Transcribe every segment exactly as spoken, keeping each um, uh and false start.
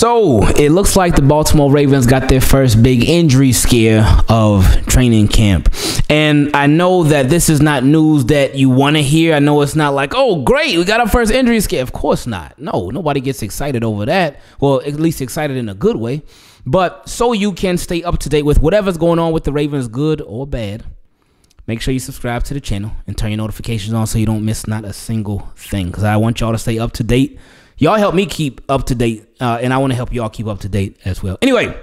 So it looks like the Baltimore Ravens got their first big injury scare of training camp. And I know that this is not news that you want to hear. I know it's not like, oh, great, we got our first injury scare. Of course not. No, nobody gets excited over that. Well, at least excited in a good way. But so you can stay up to date with whatever's going on with the Ravens, good or bad, make sure you subscribe to the channel and turn your notifications on so you don't miss not a single thing, because I want y'all to stay up to date. Y'all help me keep up to date, uh, and I want to help y'all keep up to date as well. Anyway,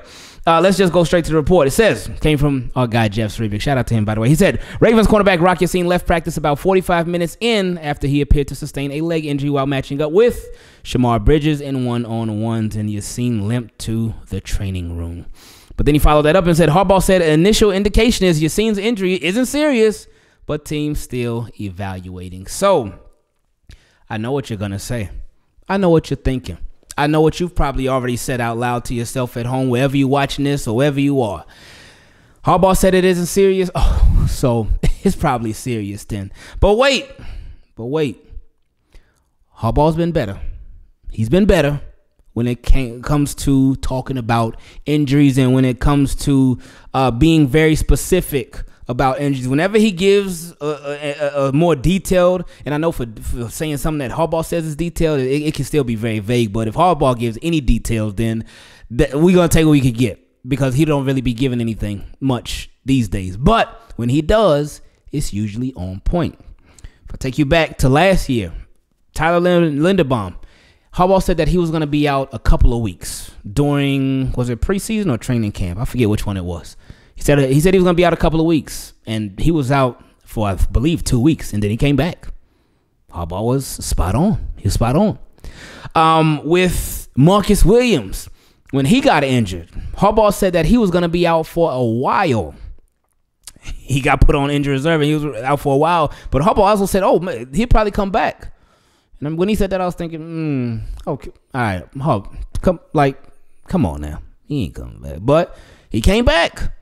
uh, let's just go straight to the report. It says, came from our guy, Jeff Zrebiec. Shout out to him, by the way. He said, Ravens cornerback Rock Ya-Sin left practice about forty-five minutes in after he appeared to sustain a leg injury while matching up with Shamar Bridges in one-on-ones, and Ya-Sin limped to the training room. But then he followed that up and said, Harbaugh said an initial indication is Ya-Sin's injury isn't serious, but team's still evaluating. So I know what you're going to say. I know what you're thinking. I know what you've probably already said out loud to yourself at home, wherever you're watching this or wherever you are. Harbaugh said it isn't serious. Oh, so it's probably serious then. But wait, but wait. Harbaugh's been better. He's been better when it came, comes to talking about injuries, and when it comes to uh, being very specific about injuries. Whenever he gives a, a, a more detailed, and I know for, for saying something that Harbaugh says is detailed, it, it can still be very vague. But if Harbaugh gives any details, then th we're going to take what we can get, because he don't really be giving anything much these days. But when he does, it's usually on point. If I take you back to last year, Tyler Linderbaum, Harbaugh said that he was going to be out a couple of weeks during, was it preseason or training camp? I forget which one it was. He said he said he was going to be out a couple of weeks, and he was out for, I believe, two weeks, and then he came back. Harbaugh was spot on. He was spot on. Um, with Marcus Williams, when he got injured, Harbaugh said that he was going to be out for a while. He got put on injured reserve, and he was out for a while. But Harbaugh also said, oh, man, he'll probably come back. And when he said that, I was thinking, mm, okay, all right, Harbaugh, come, like, come on now. He ain't coming back. But he came back.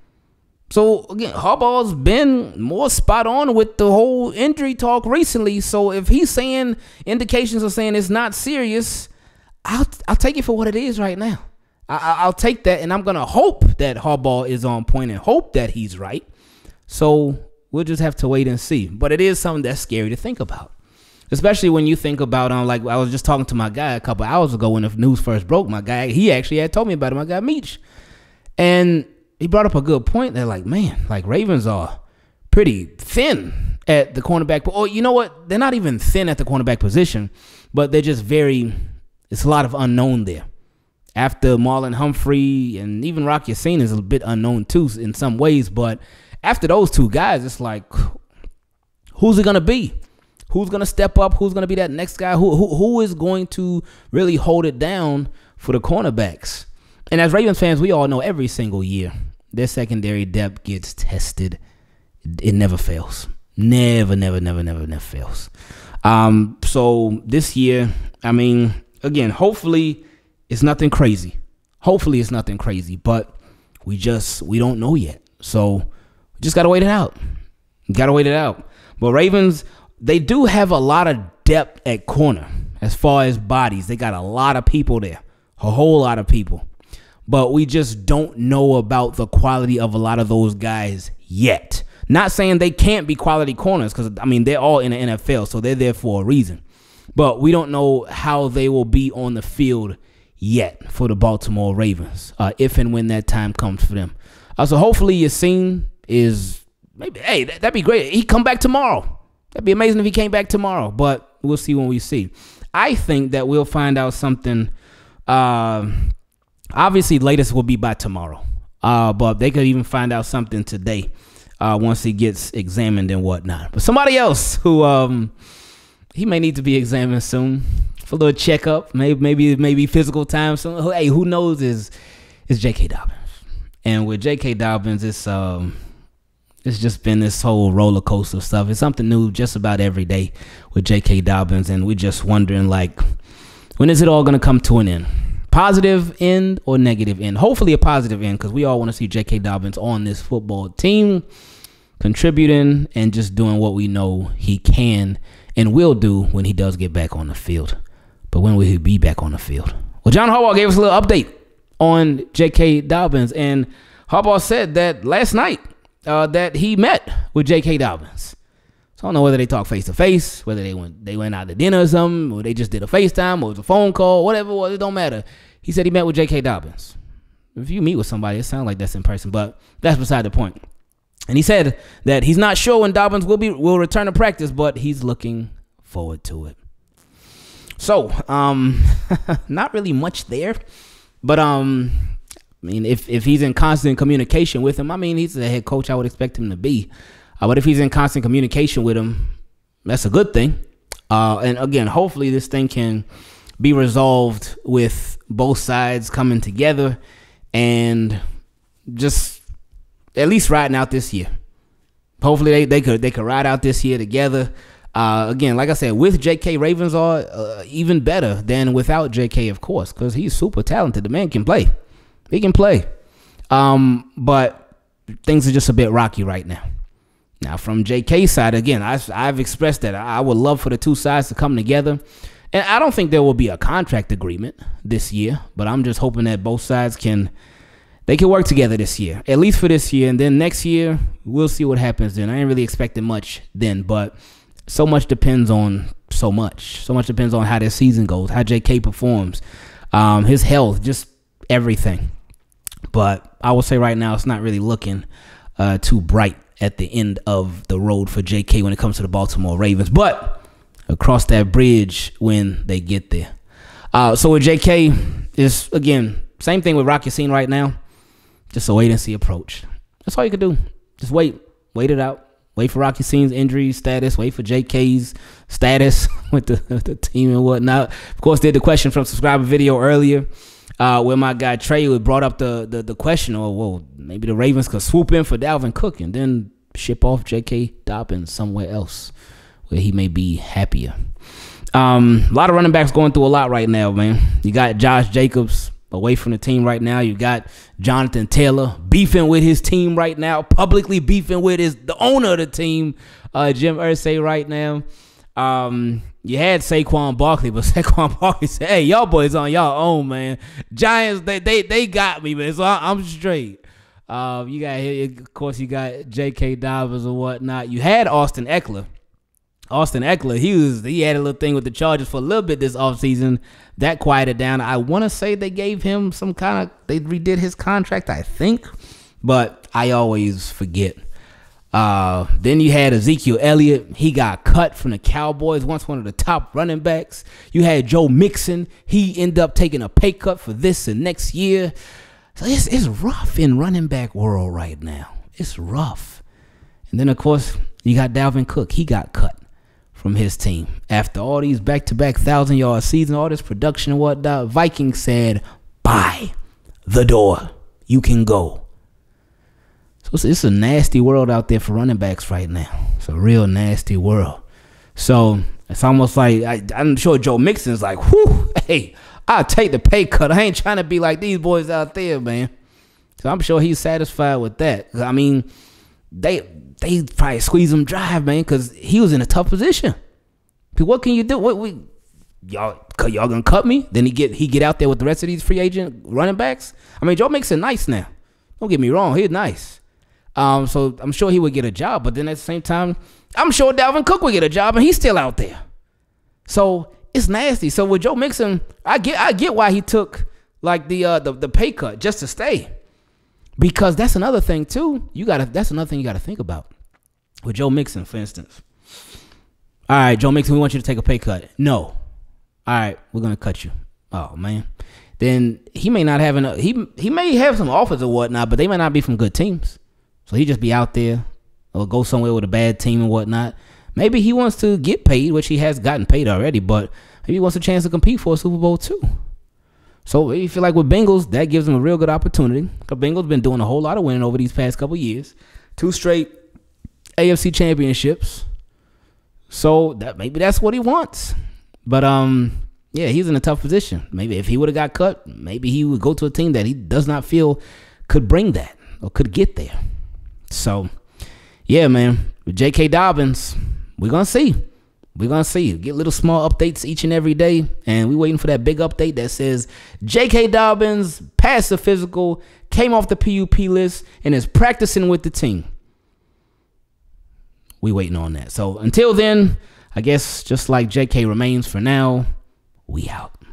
So, again, Harbaugh's been more spot on with the whole injury talk recently. So, if he's saying, indications are saying it's not serious, I'll, I'll take it for what it is right now. I, I'll take that, and I'm going to hope that Harbaugh is on point and hope that he's right. So, we'll just have to wait and see. But it is something that's scary to think about, especially when you think about, um, like, I was just talking to my guy a couple hours ago when the news first broke. My guy, he actually had told me about it, my guy Meech. And he brought up a good point. They're like, man, like, Ravens are pretty thin at the cornerback. Oh, you know what? They're not even thin at the cornerback position, but they're just very, it's a lot of unknown there. After Marlon Humphrey and even Rock Ya-Sin is a bit unknown too in some ways, but after those two guys, it's like, who's it going to be? Who's going to step up? Who's going to be that next guy? Who, who, who is going to really hold it down for the cornerbacks? And as Ravens fans, we all know every single year, their secondary depth gets tested. It never fails. Never, never, never, never, never fails. Um, so this year, I mean, again, hopefully it's nothing crazy. Hopefully it's nothing crazy, but we just, we don't know yet. So we just got to wait it out. Got to wait it out. But Ravens, they do have a lot of depth at corner as far as bodies. They got a lot of people there, a whole lot of people. But we just don't know about the quality of a lot of those guys yet. Not saying they can't be quality corners, because, I mean, they're all in the N F L, so they're there for a reason. But we don't know how they will be on the field yet for the Baltimore Ravens, uh, if and when that time comes for them. Uh, so hopefully Ya-Sin is, maybe, hey, that'd be great. He'd come back tomorrow. That'd be amazing if he came back tomorrow, but we'll see when we see. I think that we'll find out something. Uh, Obviously, latest will be by tomorrow, uh, but they could even find out something today uh, once he gets examined and whatnot. But somebody else who um, he may need to be examined soon for a little checkup, maybe maybe maybe physical time soon. Hey, who knows? Is is J K. Dobbins? And with J K. Dobbins, it's um, it's just been this whole roller coaster stuff. It's something new just about every day with J K. Dobbins, and we're just wondering, like, when is it all gonna come to an end? Positive end or negative end? Hopefully a positive end, because we all want to see J K. Dobbins on this football team, contributing and just doing what we know he can and will do when he does get back on the field. But when will he be back on the field? Well, John Harbaugh gave us a little update on J K. Dobbins, and Harbaugh said that last night uh, that he met with J K. Dobbins. So I don't know whether they talked face-to-face, whether they went they went out to dinner or something, or they just did a FaceTime, or it was a phone call, whatever it was, it don't matter. He said he met with J K. Dobbins. If you meet with somebody, it sounds like that's in person, but that's beside the point. And he said that he's not sure when Dobbins will be will return to practice, but he's looking forward to it. So, um, not really much there, but um, I mean, if if he's in constant communication with him, I mean, he's the head coach I would expect him to be. Uh, but if he's in constant communication with him, that's a good thing. Uh, and again, hopefully this thing can be resolved with both sides coming together and just at least riding out this year. Hopefully they, they could they could ride out this year together. Uh, again, like I said, with J K, Ravens are uh, even better than without J K, of course, because he's super talented. The man can play. He can play. Um, but things are just a bit rocky right now. Now, from J K's side, again, I, I've expressed that I would love for the two sides to come together. And I don't think there will be a contract agreement this year, but I'm just hoping that both sides can They can work together this year, at least for this year. And then next year, we'll see what happens then. I ain't really expecting much then, but so much depends on so much. So much depends on how this season goes, how J K performs, um, his health, just everything. But I will say right now, it's not really looking uh, too bright at the end of the road for J K when it comes to the Baltimore Ravens. But across that bridge when they get there. Uh, so with J K, it's, again, same thing with Rock Ya-Sin right now. Just a wait-and-see approach. That's all you can do. Just wait. Wait it out. Wait for Rock Ya-Sin's injury status. Wait for J K's status with the, with the team and whatnot. Of course, did the question from subscriber video earlier uh, where my guy Trey brought up the, the, the question, or, well, maybe the Ravens could swoop in for Dalvin Cook and then ship off J K. Dobbins somewhere else where he may be happier. Um, a lot of running backs going through a lot right now, man. You got Josh Jacobs away from the team right now. You got Jonathan Taylor beefing with his team right now, publicly beefing with his the owner of the team, uh, Jim Irsay right now. Um, you had Saquon Barkley, but Saquon Barkley said, "Hey, y'all boys on y'all own, man. Giants, they they they got me, man. So I, I'm straight." Um, you got here, of course, you got J K. Dobbins and whatnot. You had Austin Ekeler. Austin Ekeler, he, was, he had a little thing with the Chargers for a little bit this offseason. That quieted down. I want to say they gave him some kind of, they redid his contract, I think. But I always forget. Uh, then you had Ezekiel Elliott. He got cut from the Cowboys, once one of the top running backs. You had Joe Mixon. He ended up taking a pay cut for this and next year. So it's, it's rough in running back world right now. It's rough. And then, of course, you got Dalvin Cook. He got cut from his team after all these back-to-back thousand-yard season, all this production and whatnot. Vikings said, "Bye, the door. You can go." So it's, it's a nasty world out there for running backs right now. It's a real nasty world. So it's almost like I, I'm sure Joe Mixon's like, "Whew, hey, I'll take the pay cut. I ain't trying to be like these boys out there, man." So I'm sure he's satisfied with that. I mean, they. They probably squeeze him dry, man, because he was in a tough position. What can you do? What we y'all y'all gonna cut me? Then he get he get out there with the rest of these free agent running backs. I mean, Joe Mixon nice now. Don't get me wrong, he's nice. Um, so I'm sure he would get a job, but then at the same time, I'm sure Dalvin Cook would get a job, and he's still out there. So it's nasty. So with Joe Mixon, I get I get why he took like the uh, the the pay cut just to stay. Because that's another thing too. You gotta that's another thing you gotta think about. With Joe Mixon, for instance. All right, Joe Mixon, we want you to take a pay cut. No. All right, we're gonna cut you. Oh man. Then he may not have enough he he may have some offers or whatnot, but they may not be from good teams. So he just be out there or go somewhere with a bad team and whatnot. Maybe he wants to get paid, which he has gotten paid already, but maybe he wants a chance to compete for a Super Bowl too. So you feel like with Bengals, that gives them a real good opportunity. The Bengals been doing a whole lot of winning over these past couple years. Two straight A F C championships. So that maybe that's what he wants. But, um, yeah, he's in a tough position. Maybe if he would have got cut, maybe he would go to a team that he does not feel could bring that or could get there. So, yeah, man, with J K. Dobbins, we're going to see. We're going to see. Get little small updates each and every day. And we're waiting for that big update that says J K. Dobbins passed the physical, came off the P U P list, and is practicing with the team. We waiting on that. So until then, I guess just like J K remains for now, we out.